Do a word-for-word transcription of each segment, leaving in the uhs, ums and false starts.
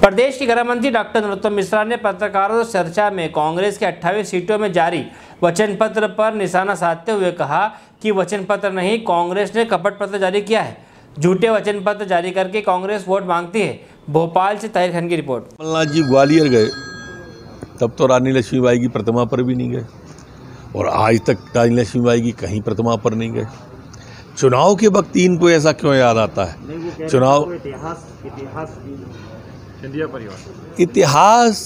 प्रदेश के गृह मंत्री डॉक्टर नरोत्तम मिश्रा ने पत्रकारों से चर्चा में कांग्रेस के अट्ठाईस सीटों में जारी वचन पत्र पर निशाना साधते हुए कहा कि वचन पत्र नहीं, कांग्रेस ने कपट पत्र जारी किया है। झूठे वचन पत्र जारी करके कांग्रेस वोट मांगती है। भोपाल से ताहिर खान की रिपोर्ट। कमलनाथ जी ग्वालियर गए तब तो रानी लक्ष्मी बाई की प्रतिमा पर भी नहीं गए और आज तक रानी लक्ष्मी बाई की कहीं प्रतिमा पर नहीं गए। चुनाव के वक्त इनको ऐसा क्यों याद आता है? चुनाव इतिहास इतिहास सिंधिया परिवार इतिहास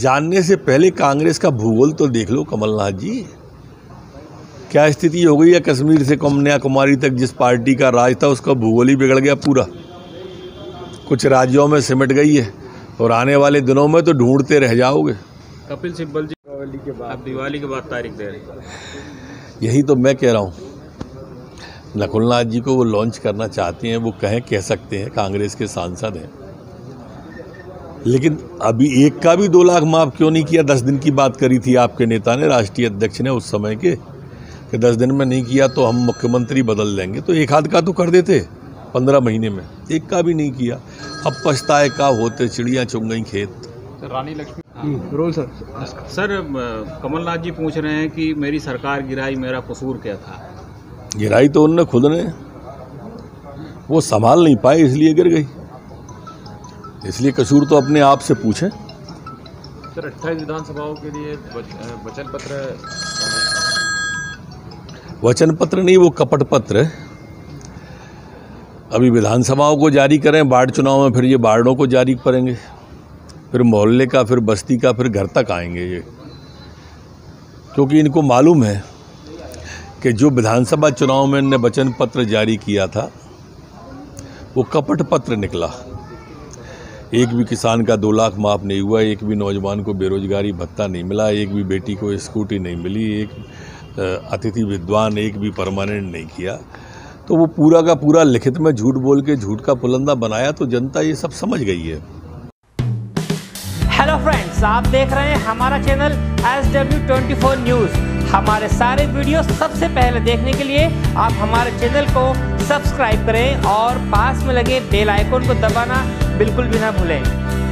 जानने से पहले कांग्रेस का भूगोल तो देख लो कमलनाथ जी। क्या स्थिति हो गई है कश्मीर से कन्याकुमारी तक, जिस पार्टी का राज था उसका भूगोल ही बिगड़ गया पूरा, कुछ राज्यों में सिमट गई है और आने वाले दिनों में तो ढूंढते रह जाओगे। कपिल सिब्बल जी दिवाली के बाद दिवाली के बाद तारीख दे रहे, यही तो मैं कह रहा हूँ। नकुलनाथ जी को वो लॉन्च करना चाहते हैं, वो कहें कह सकते हैं, कांग्रेस के सांसद हैं, लेकिन अभी एक का भी दो लाख माफ़ क्यों नहीं किया? दस दिन की बात करी थी आपके नेता ने, राष्ट्रीय अध्यक्ष ने उस समय के, कि दस दिन में नहीं किया तो हम मुख्यमंत्री बदल देंगे, तो एक हाथ का तो कर देते पंद्रह महीने में, एक का भी नहीं किया। अब पछताए का होते चिड़िया चुग गई खेत। Rani Lakshmi role sir sir Kamal Nath ji पूछ रहे हैं कि मेरी सरकार गिराई, मेरा कसूर क्या था? गिराई तो उनने खुद ने, वो संभाल नहीं पाए इसलिए गिर गई, इसलिए कसूर तो अपने आप से पूछें। सर अट्ठाईस विधानसभाओं के लिए वचन पत्र वचन पत्र नहीं, वो कपट पत्र अभी विधानसभाओं को जारी करें, वार्ड चुनाव में फिर ये वार्डों को जारी करेंगे, फिर मोहल्ले का, फिर बस्ती का, फिर घर तक आएंगे ये, क्योंकि इनको मालूम है कि जो विधानसभा चुनाव में इन्होंने वचन पत्र जारी किया था वो कपट पत्र निकला। एक भी किसान का दो लाख माफ़ नहीं हुआ, एक भी नौजवान को बेरोजगारी भत्ता नहीं मिला, एक भी बेटी को स्कूटी नहीं मिली, एक अतिथि विद्वान एक भी परमानेंट नहीं किया, तो वो पूरा का पूरा लिखित में झूठ बोल के झूठ का पुलंदा बनाया, तो जनता ये सब समझ गई है। हेलो फ्रेंड्स, आप देख रहे हैं हमारा चैनल एस डब्ल्यू चौबीस न्यूज़। हमारे सारे वीडियो सबसे पहले देखने के लिए आप हमारे चैनल को सब्सक्राइब करें और पास में लगे बेल आइकन को दबाना बिल्कुल भी ना भूलें।